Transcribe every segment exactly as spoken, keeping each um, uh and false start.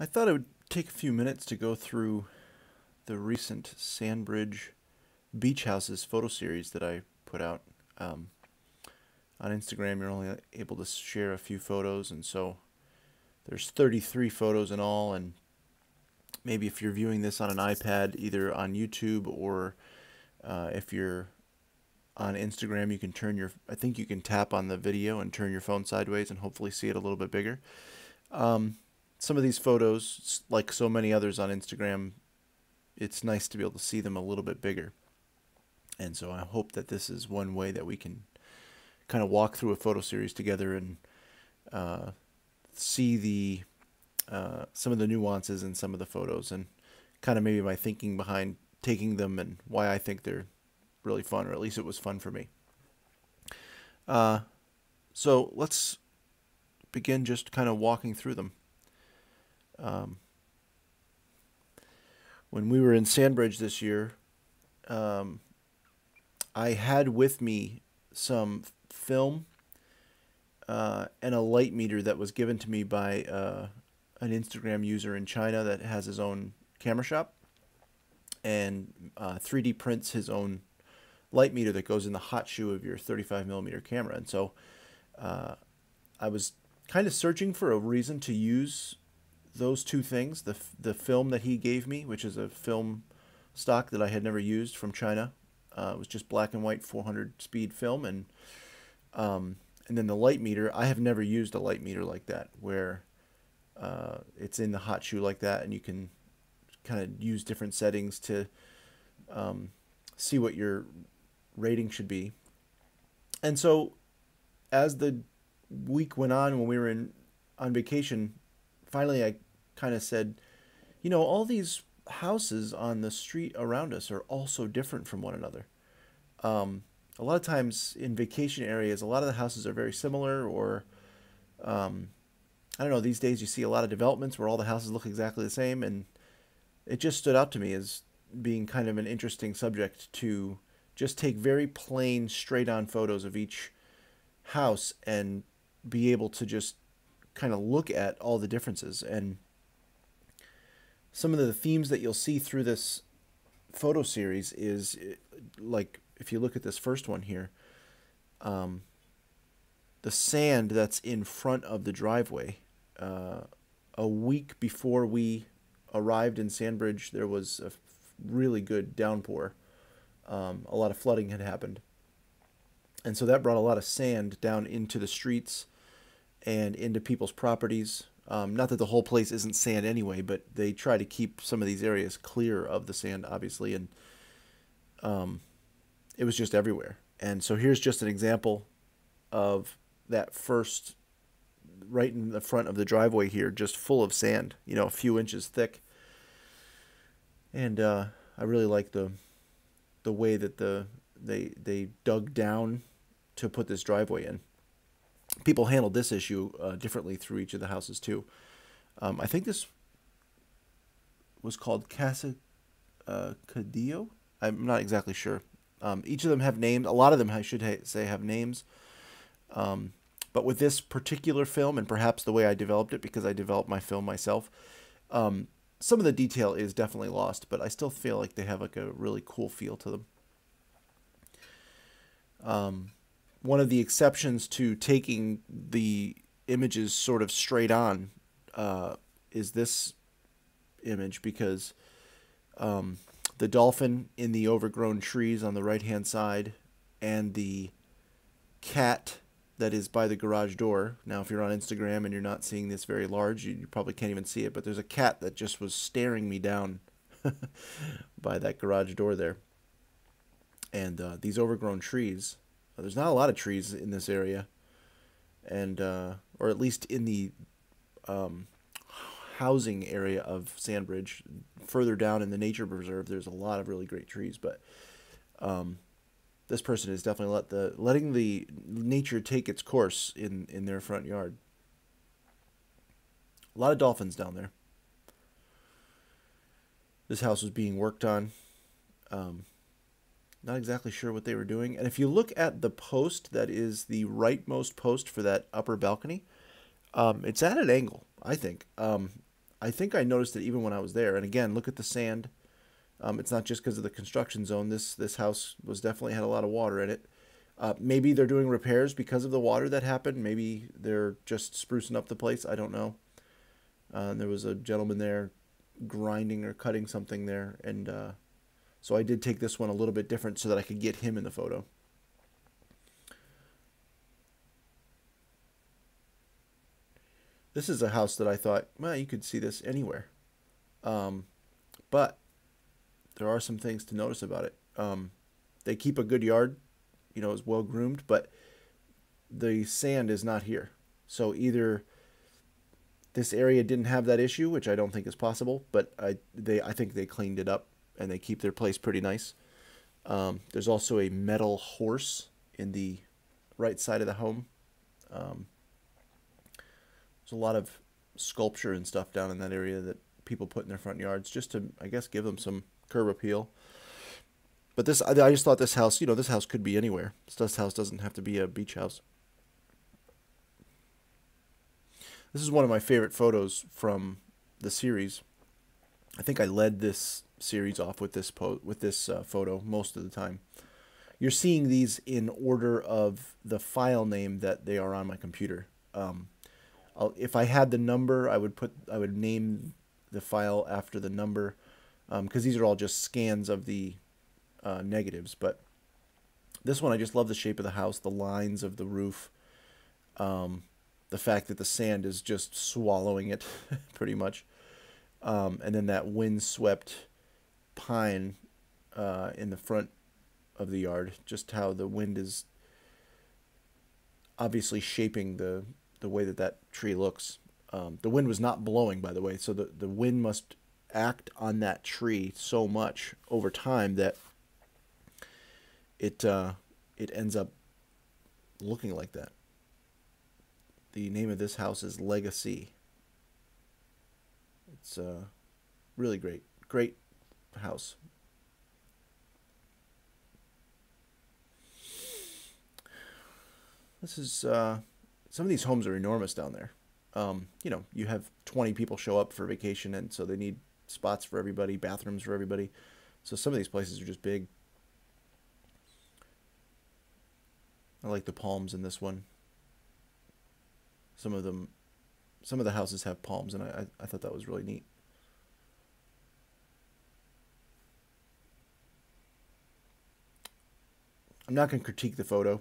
I thought it would take a few minutes to go through the recent Sandbridge Beach Houses photo series that I put out. Um, on Instagram, you're only able to share a few photos, and so there's thirty-three photos in all, and maybe if you're viewing this on an iPad, either on YouTube or uh, if you're on Instagram, you can turn your, I think you can tap on the video and turn your phone sideways and hopefully see it a little bit bigger. Um, some of these photos, like so many others on Instagram, it's nice to be able to see them a little bit bigger. And so I hope that this is one way that we can kind of walk through a photo series together and uh, see the uh, some of the nuances in some of the photos, and kind of maybe my thinking behind taking them and why I think they're really fun, or at least it was fun for me. Uh, so let's begin just kind of walking through them. Um, when we were in Sandbridge this year, um, I had with me some film uh, and a light meter that was given to me by uh, an Instagram user in China that has his own camera shop and uh, three D prints his own light meter that goes in the hot shoe of your thirty-five millimeter camera. And so uh, I was kind of searching for a reason to use those two things, the, the film that he gave me, which is a film stock that I had never used from China. Uh, it was just black and white four hundred speed film, and um, and then the light meter. I have never used a light meter like that, where uh, it's in the hot shoe like that, and you can kind of use different settings to um, see what your rating should be. And so as the week went on, when we were in on vacation, finally I kind of said, you know, all these houses on the street around us are all so different from one another. Um, a lot of times in vacation areas, a lot of the houses are very similar, or um, I don't know, these days you see a lot of developments where all the houses look exactly the same, and it just stood out to me as being kind of an interesting subject to just take very plain, straight-on photos of each house and be able to just kind of look at all the differences. And some of the themes that you'll see through this photo series is, like, if you look at this first one here, um, the sand that's in front of the driveway. Uh, a week before we arrived in Sandbridge, there was a really good downpour. Um, a lot of flooding had happened. And so that brought a lot of sand down into the streets and into people's properties. Um, not that the whole place isn't sand anyway, but they try to keep some of these areas clear of the sand, obviously, and um, it was just everywhere. And so here's just an example of that first, right in the front of the driveway here, just full of sand, you know, a few inches thick. And uh, I really like the the way that the they they dug down to put this driveway in. People handled this issue uh, differently through each of the houses too. Um, I think this was called Casa uh, Cadillo. I'm not exactly sure. Um, each of them have names. A lot of them, I should ha say, have names. Um, but with this particular film, and perhaps the way I developed it, because I developed my film myself, um, some of the detail is definitely lost, but I still feel like they have like a really cool feel to them. Um, One of the exceptions to taking the images sort of straight on uh, is this image, because um, the dolphin in the overgrown trees on the right-hand side and the cat that is by the garage door. Now, if you're on Instagram and you're not seeing this very large, you, you probably can't even see it, but there's a cat that just was staring me down by that garage door there. And uh, these overgrown trees... There's not a lot of trees in this area, and uh, or at least in the um, housing area of Sandbridge. Further down in the nature preserve, there's a lot of really great trees, but um, this person is definitely let the letting the nature take its course in in their front yard. A lot of dolphins down there. This house was being worked on. Um, Not exactly sure what they were doing. And if you look at the post that is the rightmost post for that upper balcony, um, it's at an angle, I think. Um, I think I noticed it even when I was there. And again, look at the sand. Um, it's not just because of the construction zone. This this house was definitely had a lot of water in it. Uh, maybe they're doing repairs because of the water that happened. Maybe they're just sprucing up the place. I don't know. Uh, there was a gentleman there grinding or cutting something there. And uh, so I did take this one a little bit different so that I could get him in the photo. This is a house that I thought, well, you could see this anywhere. Um, but there are some things to notice about it. Um, they keep a good yard, you know, it's well groomed, but the sand is not here. So either this area didn't have that issue, which I don't think is possible, but I, they, I think they cleaned it up and they keep their place pretty nice. Um, there's also a metal horse in the right side of the home. Um, There's a lot of sculpture and stuff down in that area that people put in their front yards just to, I guess, give them some curb appeal. But this, I just thought this house, you know, this house could be anywhere. This house doesn't have to be a beach house. This is one of my favorite photos from the series. I think I led this series off with this po with this uh, photo most of the time. You're seeing these in order of the file name that they are on my computer. Um, I'll, if I had the number, I would put, I would name the file after the number, because um, these are all just scans of the uh, negatives. But this one, I just love the shape of the house, the lines of the roof, um, the fact that the sand is just swallowing it pretty much, um, and then that windswept pine uh, in the front of the yard. Just how the wind is obviously shaping the. The way that that tree looks. Um, the wind was not blowing, by the way, so the, the wind must act on that tree so much over time that it, uh, it ends up looking like that. The name of this house is Legacy. It's uh, really great, great house. This is... Uh, Some of these homes are enormous down there. Um, you know, you have twenty people show up for vacation, and so they need spots for everybody, bathrooms for everybody. So some of these places are just big. I like the palms in this one. Some of them, some of the houses have palms, and I, I thought that was really neat. I'm not going to critique the photo.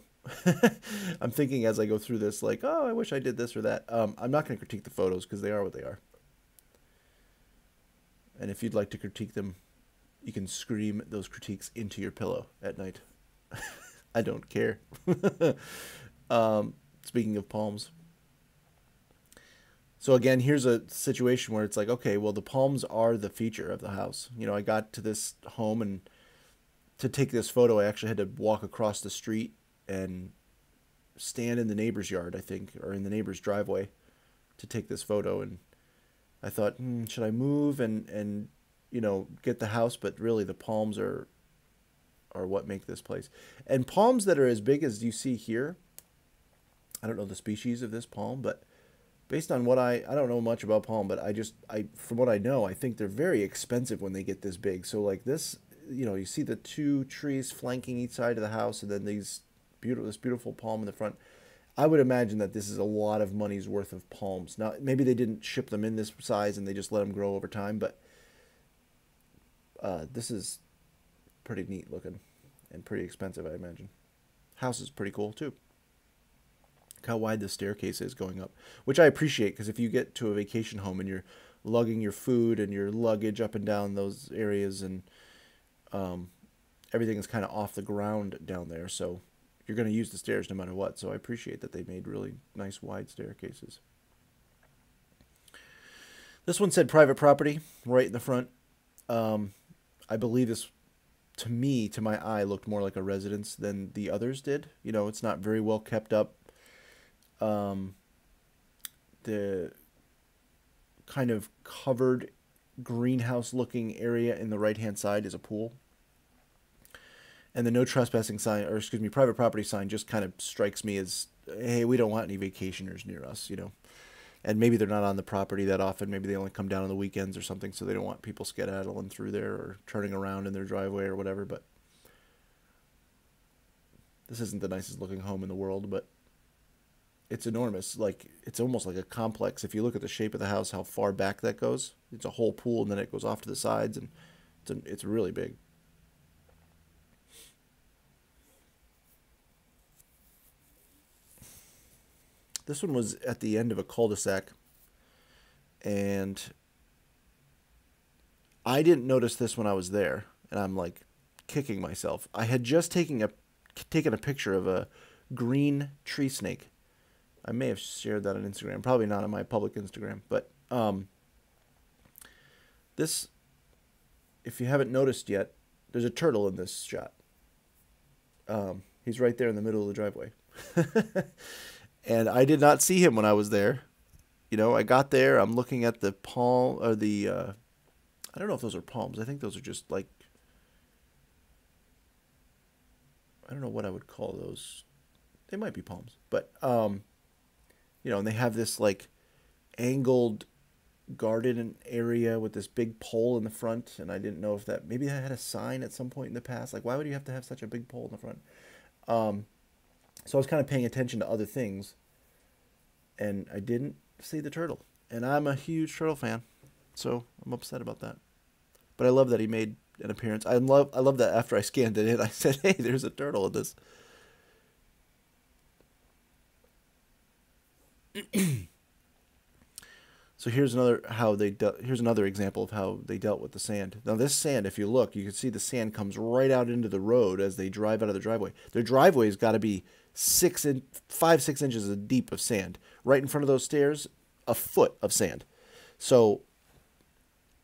I'm thinking as I go through this, like, oh, I wish I did this or that. Um, I'm not going to critique the photos because they are what they are. And if you'd like to critique them, you can scream those critiques into your pillow at night. I don't care. um, speaking of palms. So again, here's a situation where it's like, okay, well, the palms are the feature of the house. You know, I got to this home, and to take this photo, I actually had to walk across the street and stand in the neighbor's yard, I think, or in the neighbor's driveway to take this photo. And I thought, hmm, should I move and, and, you know, get the house? But really the palms are, are what make this place. And palms that are as big as you see here, I don't know the species of this palm, but based on what I, I don't know much about palm, but I just, I, from what I know, I think they're very expensive when they get this big. So like this, you know, you see the two trees flanking each side of the house, and then these beautiful, this beautiful palm in the front. I would imagine that this is a lot of money's worth of palms. Now, maybe they didn't ship them in this size and they just let them grow over time, but uh, this is pretty neat looking and pretty expensive, I imagine. House is pretty cool, too. Look how wide the staircase is going up, which I appreciate, because if you get to a vacation home and you're lugging your food and your luggage up and down those areas, and um, everything is kind of off the ground down there, so... You're going to use the stairs no matter what, so I appreciate that they made really nice wide staircases. This one said private property right in the front. Um, I believe this, to me, to my eye, looked more like a residence than the others did. You know, it's not very well kept up. Um, the kind of covered greenhouse-looking area in the right-hand side is a pool. And the no trespassing sign, or excuse me, private property sign, just kind of strikes me as, hey, we don't want any vacationers near us, you know. and maybe they're not on the property that often. Maybe they only come down on the weekends or something, so they don't want people skedaddling through there or turning around in their driveway or whatever. But this isn't the nicest looking home in the world, but it's enormous. Like, it's almost like a complex. If you look at the shape of the house, how far back that goes, it's a whole pool, and then it goes off to the sides, and it's, a, it's really big. This one was at the end of a cul-de-sac, and I didn't notice this when I was there, and I'm like kicking myself. I had just taken a taken a picture of a green tree snake. I may have shared that on Instagram, probably not on my public Instagram, but um, this, if you haven't noticed yet, there's a turtle in this shot. Um, he's right there in the middle of the driveway. And I did not see him when I was there. You know, I got there, I'm looking at the palm, or the, uh, I don't know if those are palms. I think those are just like, I don't know what I would call those. They might be palms. But, um, you know, and they have this like angled garden area with this big pole in the front. And I didn't know if that, maybe I had a sign at some point in the past. Like, why would you have to have such a big pole in the front? Um, So I was kind of paying attention to other things, and I didn't see the turtle. And I'm a huge turtle fan, so I'm upset about that. But I love that he made an appearance. I love I love that after I scanned it in, I said, hey, there's a turtle in this. So here's another how they de here's another example of how they dealt with the sand. Now this sand, if you look, you can see the sand comes right out into the road as they drive out of the driveway. Their driveway's got to be six in, five six inches deep of sand. Right in front of those stairs, a foot of sand. So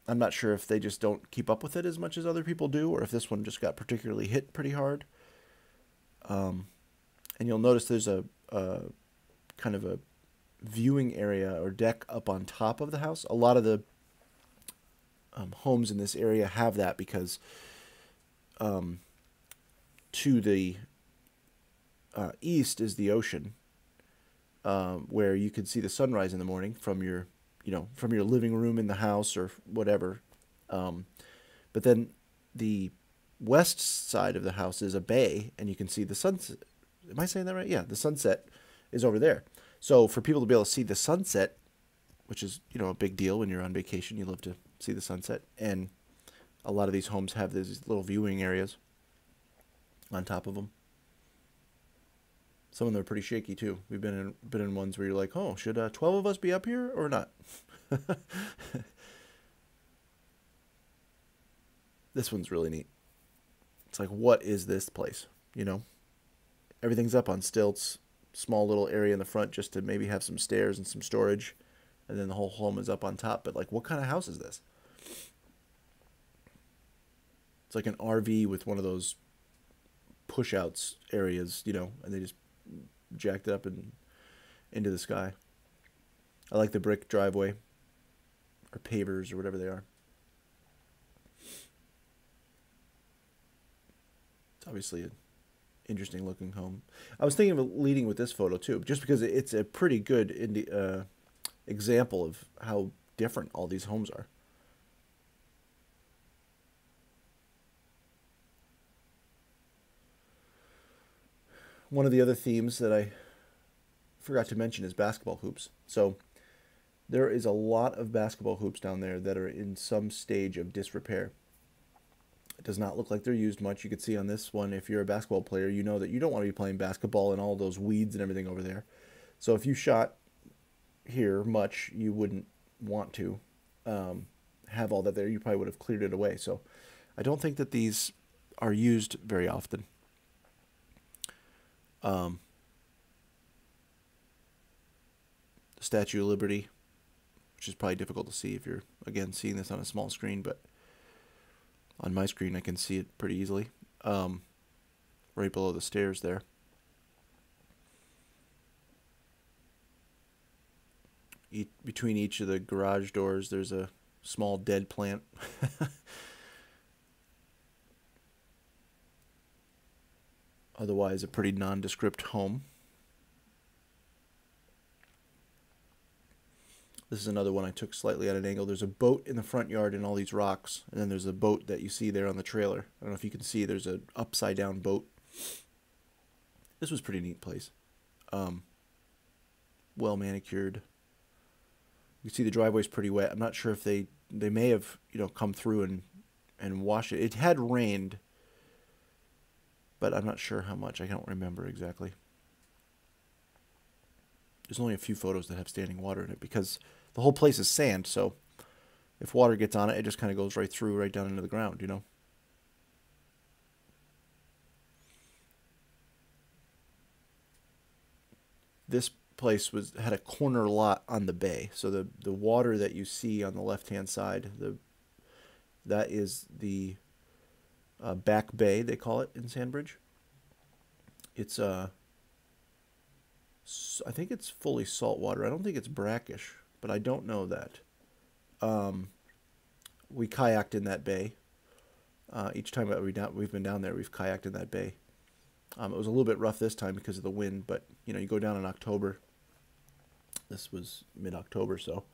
I'm not sure if they just don't keep up with it as much as other people do, or if this one just got particularly hit pretty hard. Um, and you'll notice there's a, a kind of a viewing area or deck up on top of the house. A lot of the um, homes in this area have that because um, to the uh, east is the ocean, um, where you can see the sunrise in the morning from your, you know, from your living room in the house or whatever. Um, but then the west side of the house is a bay, and you can see the sunset. Am I saying that right? Yeah, the sunset is over there. So for people to be able to see the sunset, which is, you know, a big deal when you're on vacation, you love to see the sunset. And a lot of these homes have these little viewing areas on top of them. Some of them are pretty shaky too. We've been in, been in ones where you're like, oh, should uh, twelve of us be up here or not? This one's really neat. It's like, what is this place? You know, everything's up on stilts. Small little area in the front just to maybe have some stairs and some storage, and then the whole home is up on top. But like, what kind of house is this? It's like an R V with one of those push-outs areas, you know, and they just jacked it up and into the sky. I like the brick driveway or pavers or whatever they are. It's obviously a interesting looking home. I was thinking of leading with this photo too, just because it's a pretty good indi uh, example of how different all these homes are. One of the other themes that I forgot to mention is basketball hoops. So there is a lot of basketball hoops down there that are in some stage of disrepair. It does not look like they're used much. You can see on this one, if you're a basketball player, you know that you don't want to be playing basketball in all those weeds and everything over there. So if you shot here much, you wouldn't want to um, have all that there. You probably would have cleared it away. So I don't think that these are used very often. Um, the Statue of Liberty, which is probably difficult to see if you're, again, seeing this on a small screen, but on my screen, I can see it pretty easily. Um, right below the stairs there. E between each of the garage doors, there's a small dead plant. Otherwise, a pretty nondescript home. This is another one I took slightly at an angle. There's a boat in the front yard in all these rocks, and then there's a boat that you see there on the trailer. I don't know if you can see, there's an upside down boat. This was a pretty neat place. Um, well manicured. You can see the driveway's pretty wet. I'm not sure if they, they may have, you know, come through and, and washed it. It had rained, but I'm not sure how much. I don't remember exactly. There's only a few photos that have standing water in it because the whole place is sand, so if water gets on it, it just kind of goes right through, right down into the ground, you know? This place was had a corner lot on the bay, so the, the water that you see on the left-hand side, the that is the uh, Back Bay, they call it in Sandbridge. It's a... Uh, I think it's fully salt water. I don't think it's brackish, but I don't know that. Um, we kayaked in that bay. Uh, each time we down, we've been down there, we've kayaked in that bay. Um, it was a little bit rough this time because of the wind, but you know, you go down in October. This was mid-October, so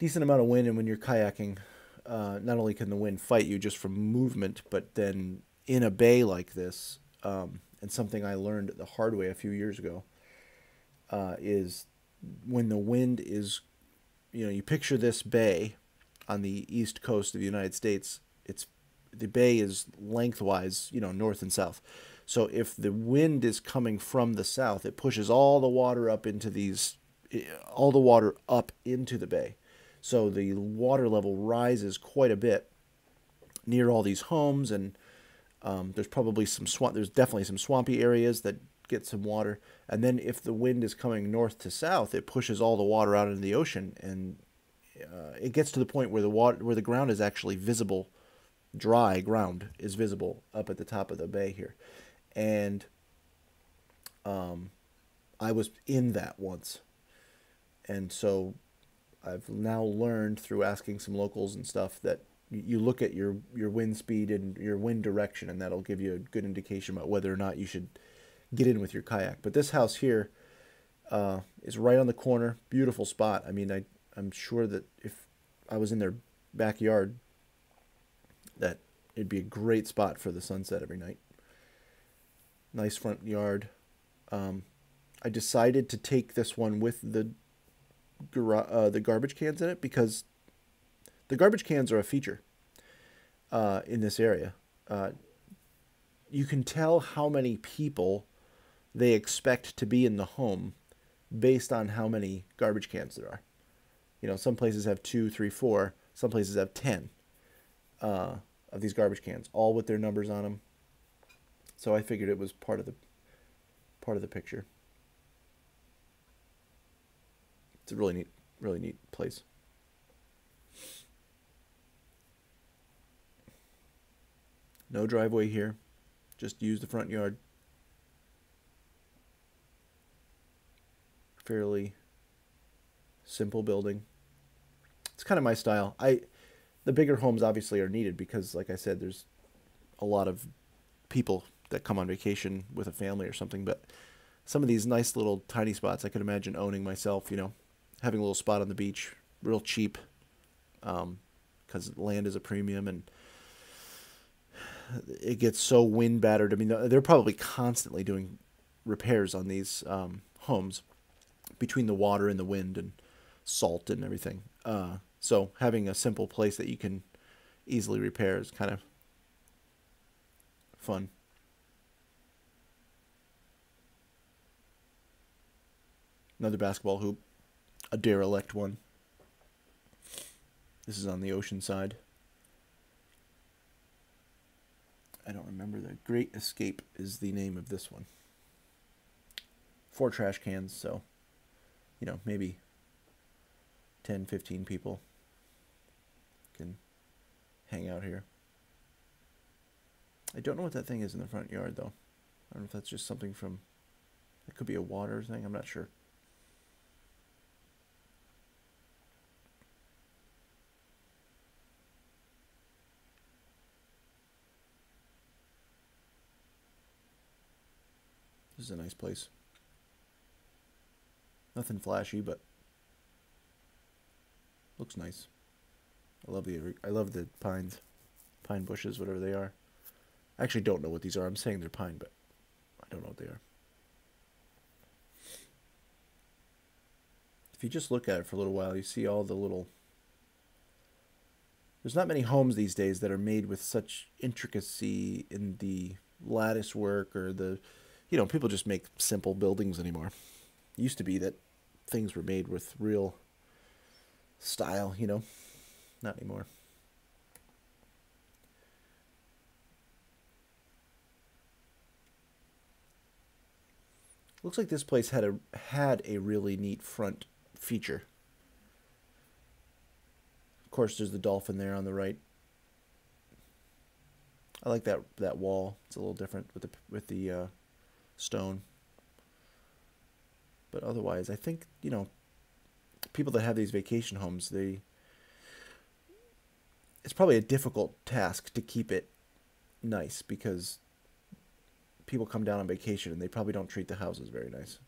decent amount of wind. And when you're kayaking, uh, not only can the wind fight you just from movement, but then in a bay like this, um, and something I learned the hard way a few years ago, Uh, is when the wind is, you know, you picture this bay on the east coast of the United States, it's the bay is lengthwise, you know, north and south. So if the wind is coming from the south, it pushes all the water up into these, all the water up into the bay. So the water level rises quite a bit near all these homes, and um, there's probably some swamp, there's definitely some swampy areas that get some water. And then if the wind is coming north to south, it pushes all the water out into the ocean, and uh, it gets to the point where the water, where the ground is actually visible, dry ground is visible up at the top of the bay here. And um, I was in that once, and so I've now learned through asking some locals and stuff that you look at your your wind speed and your wind direction, and that'll give you a good indication about whether or not you should get in with your kayak. But this house here uh, is right on the corner. Beautiful spot. I mean, I, I'm sure that if I was in their backyard, that it'd be a great spot for the sunset every night. Nice front yard. Um, I decided to take this one with the, gar uh, the garbage cans in it because the garbage cans are a feature uh, in this area. Uh, you can tell how many people they expect to be in the home based on how many garbage cans there are. You know, some places have two, three, four. Some places have ten uh, of these garbage cans, all with their numbers on them. So I figured it was part of the part of the picture. It's a really neat, really neat place. No driveway here. Just use the front yard. Fairly simple building. It's kind of my style. I, the bigger homes obviously are needed because, like I said, there's a lot of people that come on vacation with a family or something. But some of these nice little tiny spots, I could imagine owning myself. You know, having a little spot on the beach, real cheap, um, because land is a premium, and it gets so wind battered. I mean, they're probably constantly doing repairs on these um, homes, between the water and the wind and salt and everything. Uh, so having a simple place that you can easily repair is kind of fun. Another basketball hoop, a derelict one. This is on the ocean side. I don't remember. The Great Escape is the name of this one. Four trash cans, so... you know, maybe ten, fifteen people can hang out here. I don't know what that thing is in the front yard, though. I don't know if that's just something from... it could be a water thing. I'm not sure. This is a nice place. Nothing flashy, but Looks nice. I love the I love the pines, pine bushes, whatever they are. I actually don't know what these are. I'm saying they're pine, but I don't know what they are. If you just look at it for a little while, you see all the little... There's not many homes these days that are made with such intricacy in the lattice work or the, you know, people just make simple buildings anymore. It used to be that things were made with real style, you know, not anymore. Looks like this place had a had a really neat front feature. Of course, there's the dolphin there on the right. I like that that wall. It's a little different with the with the uh, stone, but otherwise, I think, you know, people that have these vacation homes, they it's probably a difficult task to keep it nice because people come down on vacation and they probably don't treat the houses very nice.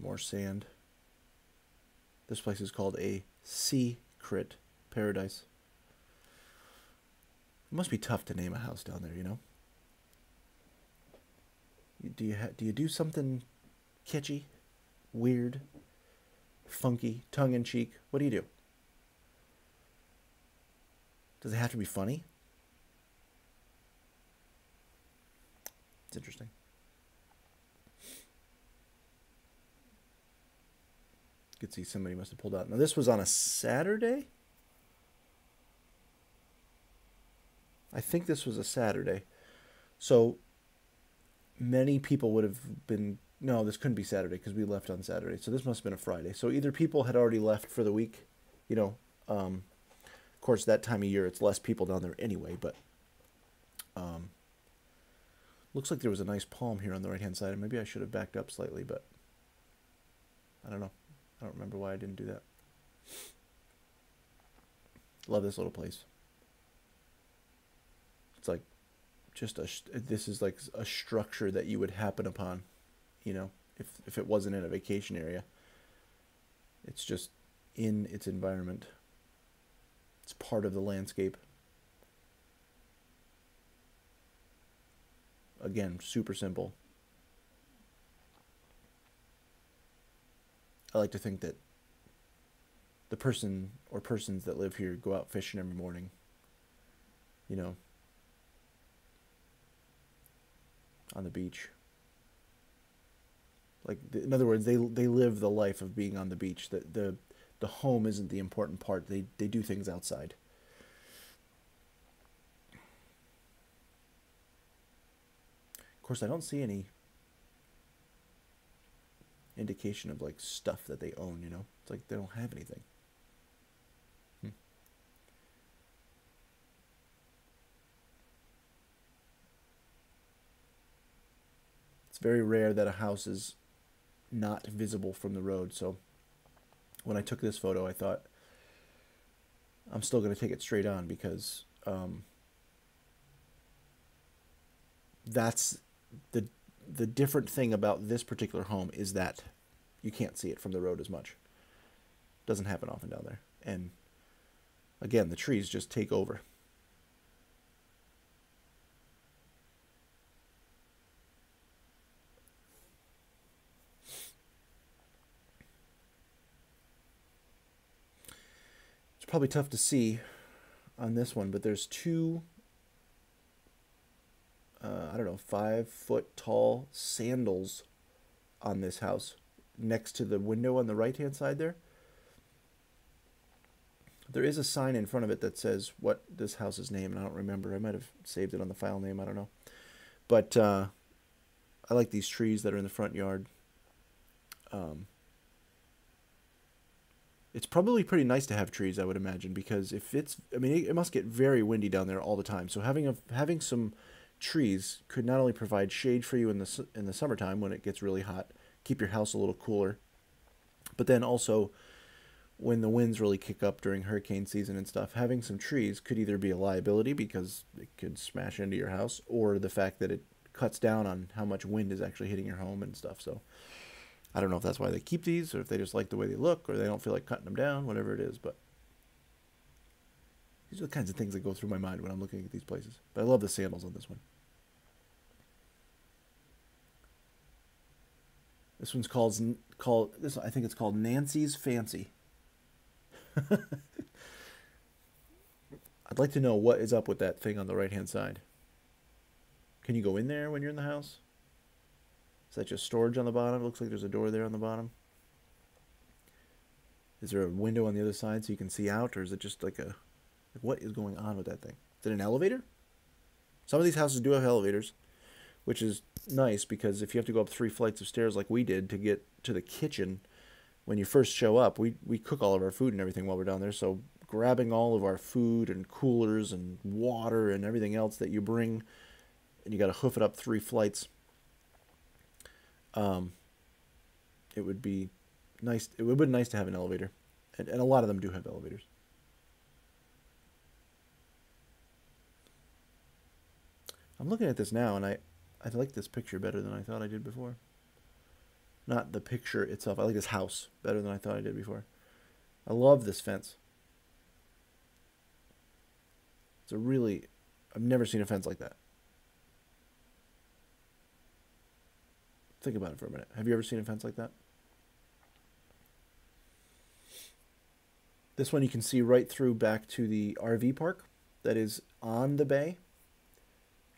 More sand. This place is called a secret paradise. It must be tough to name a house down there, you know. Do you ha do you do something kitschy, weird, funky, tongue in cheek? What do you do? Does it have to be funny? It's interesting. You could see somebody must have pulled out. Now, this was on a Saturday. I think this was a Saturday. So many people would have been... No, this couldn't be Saturday because we left on Saturday. So this must have been a Friday. So either people had already left for the week. You know, um, of course, that time of year, it's less people down there anyway. But um, looks like there was a nice palm here on the right-hand side. And maybe I should have backed up slightly, but I don't know. I don't remember why I didn't do that. Love this little place. It's like just a, this is like a structure that you would happen upon, you know, if, if it wasn't in a vacation area. It's just in its environment. It's part of the landscape. Again, super simple. I like to think that the person or persons that live here go out fishing every morning, you know, on the beach. Like, in other words, they they live the life of being on the beach. The the, the home isn't the important part. They, they do things outside. Of course, I don't see any indication of, like, stuff that they own, you know? It's like they don't have anything. Hmm. It's very rare that a house is not visible from the road, so when I took this photo, I thought I'm still going to take it straight on because um, that's the The different thing about this particular home is that you can't see it from the road as much. Doesn't happen often down there. And again, the trees just take over. It's probably tough to see on this one, but there's two... Uh, I don't know, five foot tall sandals on this house next to the window on the right hand side there. There is a sign in front of it that says what this house's name, and I don't remember. I might have saved it on the file name. I don't know. But uh, I like these trees that are in the front yard. Um, it's probably pretty nice to have trees, I would imagine, because if it's, I mean, it, it must get very windy down there all the time. So having a, having some trees could not only provide shade for you in the in the summertime when it gets really hot, keep your house a little cooler, but then also when the winds really kick up during hurricane season and stuff, having some trees could either be a liability because it could smash into your house, or the fact that it cuts down on how much wind is actually hitting your home and stuff. So I don't know if that's why they keep these, or if they just like the way they look, or they don't feel like cutting them down, whatever it is. But these are the kinds of things that go through my mind when I'm looking at these places. But I love the sandals on this one. This one's called, called this, I think it's called Nancy's Fancy. I'd like to know what is up with that thing on the right-hand side. Can you go in there when you're in the house? Is that just storage on the bottom? It looks like there's a door there on the bottom. Is there a window on the other side so you can see out? Or is it just like a... Like what is going on with that thing? Is it an elevator? Some of these houses do have elevators, which is nice, because if you have to go up three flights of stairs like we did to get to the kitchen, when you first show up, we, we cook all of our food and everything while we're down there. So grabbing all of our food and coolers and water and everything else that you bring, and you got to hoof it up three flights. Um, it would be nice. It would be nice to have an elevator, and, and a lot of them do have elevators. I'm looking at this now, and I, I like this picture better than I thought I did before. Not the picture itself. I like this house better than I thought I did before. I love this fence. It's a really... I've never seen a fence like that. Think about it for a minute. Have you ever seen a fence like that? This one you can see right through back to the R V park that is on the bay.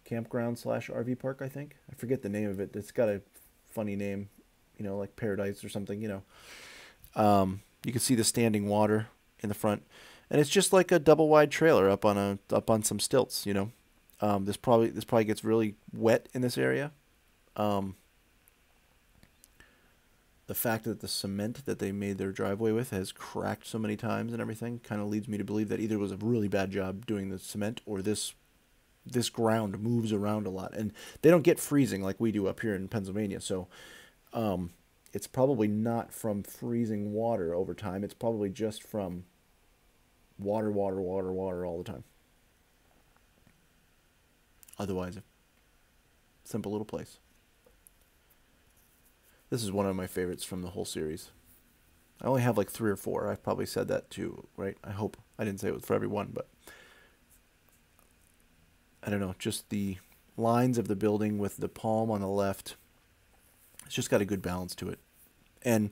Campground slash R V park, I think. I forget the name of it. It's got a funny name, you know, like Paradise or something, you know. Um, you can see the standing water in the front, and it's just like a double wide trailer up on a up on some stilts, you know. Um, this probably this probably gets really wet in this area. Um, the fact that the cement that they made their driveway with has cracked so many times and everything kind of leads me to believe that either it was a really bad job doing the cement, or this. this ground moves around a lot, and they don't get freezing like we do up here in Pennsylvania. So um, it's probably not from freezing water over time. It's probably just from water, water, water, water all the time. Otherwise, a simple little place. This is one of my favorites from the whole series. I only have like three or four. I've probably said that too, right? I hope I didn't say it was for everyone, but I don't know, just the lines of the building with the palm on the left. It's just got a good balance to it. And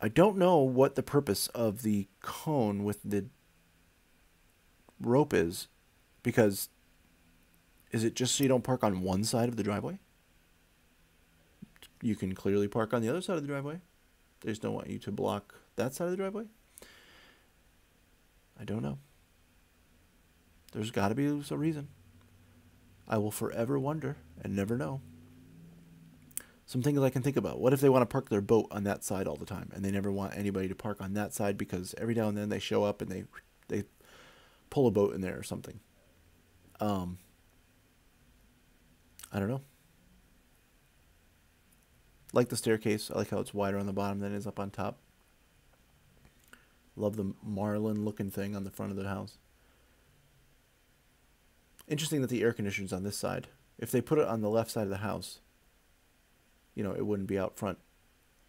I don't know what the purpose of the cone with the rope is, because is it just so you don't park on one side of the driveway? You can clearly park on the other side of the driveway. They just don't want you to block that side of the driveway. I don't know. There's got to be a reason. I will forever wonder and never know. Some things I can think about. What if they want to park their boat on that side all the time, and they never want anybody to park on that side because every now and then they show up and they they pull a boat in there or something. Um, I don't know. Like the staircase. I like how it's wider on the bottom than it is up on top. Love the marlin looking thing on the front of the house. Interesting that the air conditioner's on this side. If they put it on the left side of the house, you know, it wouldn't be out front,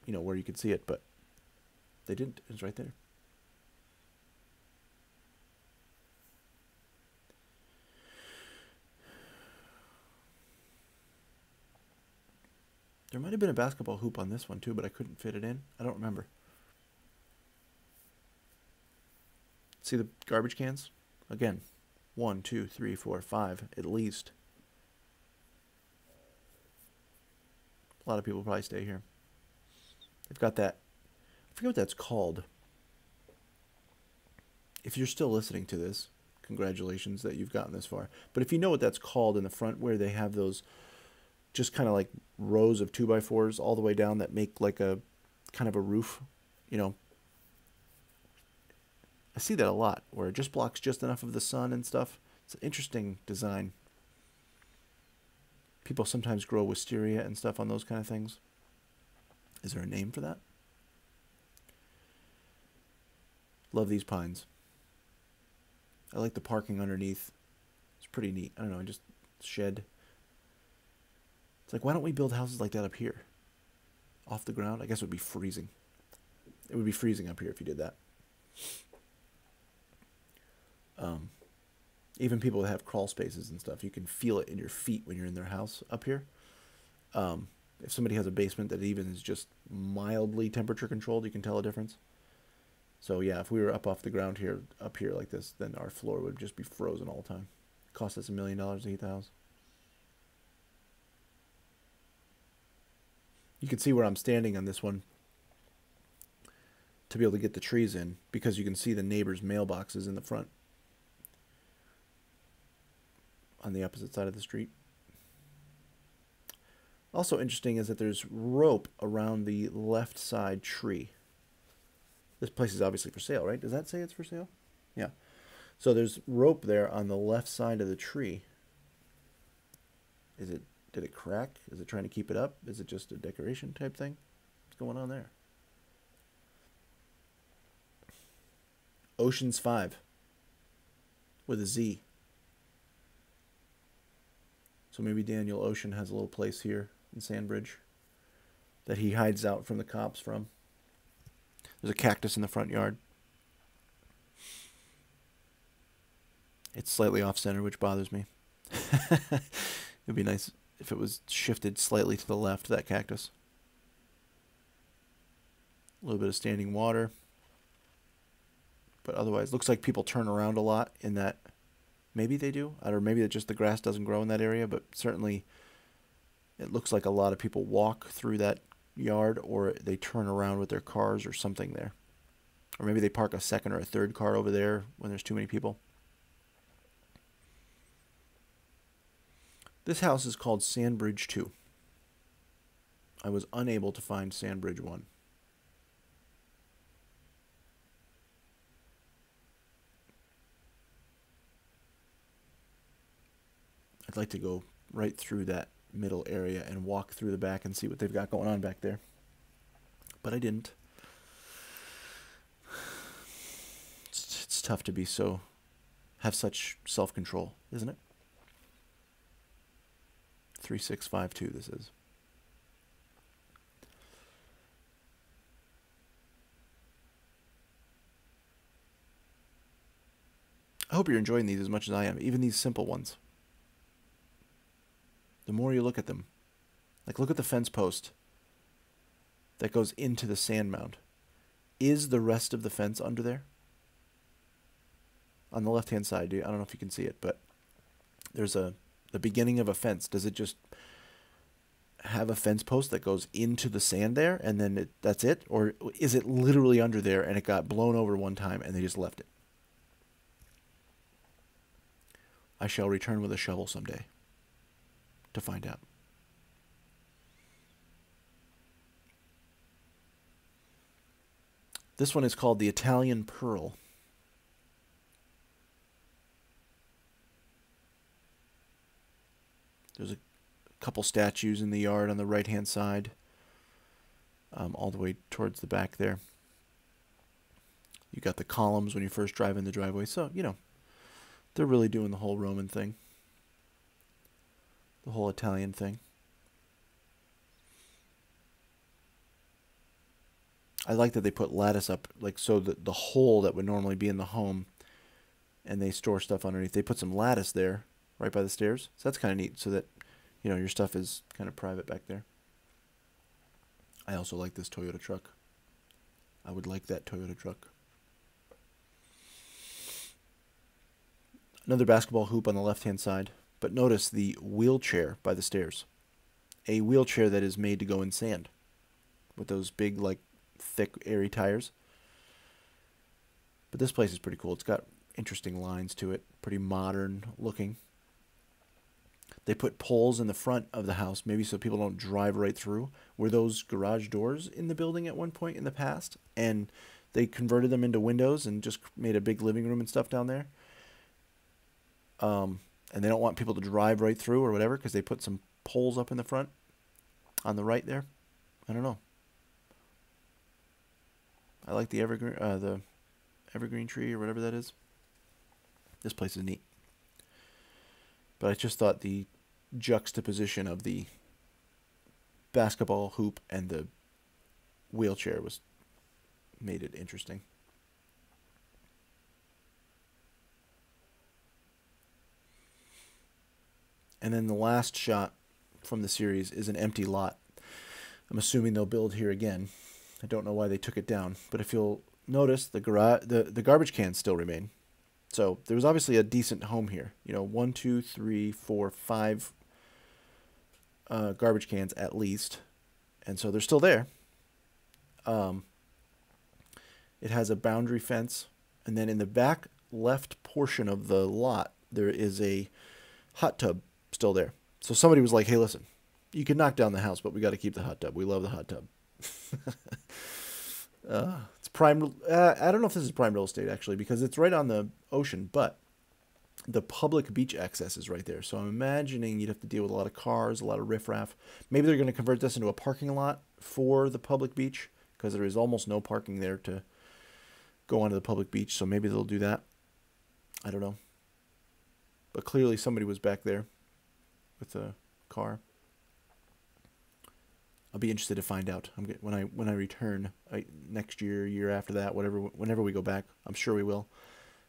you know, where you could see it, but they didn't. It's right there. There might have been a basketball hoop on this one too, but I couldn't fit it in. I don't remember. See the garbage cans? Again. One, two, three, four, five, at least. A lot of people probably stay here. They've got that. I forget what that's called. If you're still listening to this, congratulations that you've gotten this far. But if you know what that's called in the front, where they have those just kind of like rows of two by fours all the way down that make like a kind of a roof, you know. I see that a lot, where it just blocks just enough of the sun and stuff. It's an interesting design. People sometimes grow wisteria and stuff on those kind of things. Is there a name for that? Love these pines. I like the parking underneath. It's pretty neat. I don't know, just shed. It's like, why don't we build houses like that up here? Off the ground? I guess it would be freezing. It would be freezing up here if you did that. Um, even people that have crawl spaces and stuff, you can feel it in your feet when you're in their house up here. Um, if somebody has a basement that even is just mildly temperature controlled, you can tell a difference. So yeah, if we were up off the ground here, up here like this, then our floor would just be frozen all the time. Cost us a million dollars to heat the house. You can see where I'm standing on this one to be able to get the trees in, because you can see the neighbors' mailboxes in the front on the opposite side of the street. Also interesting is that there's rope around the left side tree. This place is obviously for sale, right? Does that say it's for sale? Yeah. So there's rope there on the left side of the tree. Is it, did it crack? Is it trying to keep it up? Is it just a decoration type thing? What's going on there? Oceans five with a Z. So maybe Daniel Ocean has a little place here in Sandbridge that he hides out from the cops from. There's a cactus in the front yard. It's slightly off-center, which bothers me. It'd be nice if it was shifted slightly to the left, that cactus. A little bit of standing water. But otherwise, looks like people turn around a lot in that. Maybe they do. I don't know, maybe just the grass doesn't grow in that area, but certainly it looks like a lot of people walk through that yard, or they turn around with their cars or something there. Or maybe they park a second or a third car over there when there's too many people. This house is called Sandbridge two. I was unable to find Sandbridge one. I'd like to go right through that middle area and walk through the back and see what they've got going on back there. But I didn't. It's, it's tough to be so, have such self-control, isn't it? three six five two this is. I hope you're enjoying these as much as I am, even these simple ones. The more you look at them, like look at the fence post that goes into the sand mound. Is the rest of the fence under there? On the left-hand side, I don't know if you can see it, but there's a the beginning of a fence. Does it just have a fence post that goes into the sand there, and then it, that's it? Or is it literally under there, and it got blown over one time, and they just left it? I shall return with a shovel someday to find out. This one is called the Italian Pearl. There's a couple statues in the yard on the right hand side, um, all the way towards the back there. You got the columns when you first drive in the driveway, so you know they're really doing the whole Roman thing. The whole Italian thing. I like that they put lattice up, like so that the hole that would normally be in the home, and they store stuff underneath. They put some lattice there, right by the stairs. So that's kind of neat, so that you know your stuff is kind of private back there. I also like this Toyota truck. I would like that Toyota truck. Another basketball hoop on the left-hand side. But notice the wheelchair by the stairs. A wheelchair that is made to go in sand with those big, like, thick, airy tires. But this place is pretty cool. It's got interesting lines to it, pretty modern looking. They put poles in the front of the house, maybe so people don't drive right through. Were those garage doors in the building at one point in the past? And they converted them into windows and just made a big living room and stuff down there. Um... And they don't want people to drive right through or whatever, because they put some poles up in the front on the right there. I don't know. I like the evergreen, uh, the evergreen tree or whatever that is. This place is neat. But I just thought the juxtaposition of the basketball hoop and the wheelchair was made it interesting. And then the last shot from the series is an empty lot. I'm assuming they'll build here again. I don't know why they took it down, but if you'll notice, the garage, the, the garbage cans still remain. So there was obviously a decent home here. You know, one, two, three, four, five uh, garbage cans at least. And so they're still there. Um, it has a boundary fence. And then in the back left portion of the lot, there is a hot tub still there. So somebody was like, hey, listen, you can knock down the house, but we got to keep the hot tub. We love the hot tub. uh, it's prime. Uh, I don't know if this is prime real estate, actually, because it's right on the ocean, but the public beach access is right there. So I'm imagining you'd have to deal with a lot of cars, a lot of riffraff. Maybe they're going to convert this into a parking lot for the public beach, because there is almost no parking there to go onto the public beach. So maybe they'll do that. I don't know. But clearly somebody was back there with a car. I'll be interested to find out. I'm get, when I when I return I, next year, year after that, whatever, whenever we go back, I'm sure we will.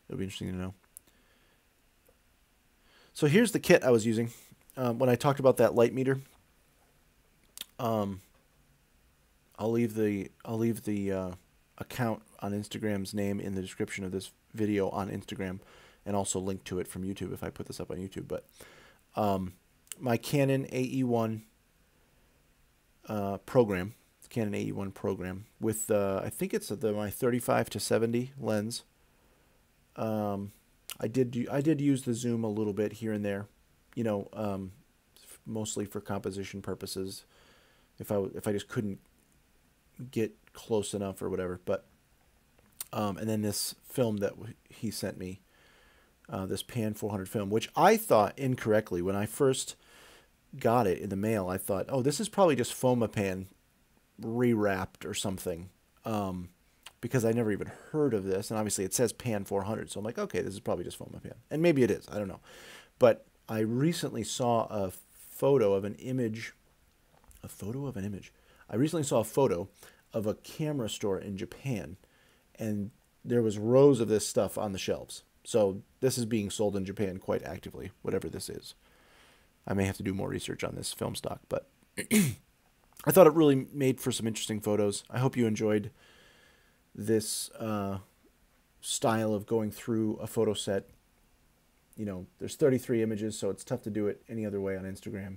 It'll be interesting to know. So here's the kit I was using um, when I talked about that light meter. Um, I'll leave the I'll leave the uh, account on Instagram's name in the description of this video on Instagram, and also link to it from YouTube if I put this up on YouTube. But um, my Canon A E one. Uh, program, Canon A E one program with uh, I think it's the my thirty-five to seventy lens. Um, I did I did use the zoom a little bit here and there, you know, um, mostly for composition purposes. If I if I just couldn't get close enough or whatever, but um, and then this film that he sent me, uh, this Pan four hundred film, which I thought incorrectly when I first got it in the mail. I thought, oh, this is probably just Fomapan rewrapped or something, um, because I never even heard of this. And obviously it says Pan four hundred. So I'm like, okay, this is probably just Fomapan. And maybe it is. I don't know. But I recently saw a photo of an image, a photo of an image. I recently saw a photo of a camera store in Japan, and there was rows of this stuff on the shelves. So this is being sold in Japan quite actively, whatever this is. I may have to do more research on this film stock, but I thought it really made for some interesting photos. I hope you enjoyed this uh, style of going through a photo set. You know, there's thirty-three images, so it's tough to do it any other way on Instagram.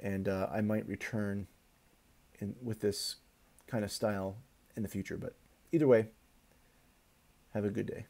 And uh, I might return in, with this kind of style in the future. But either way, have a good day.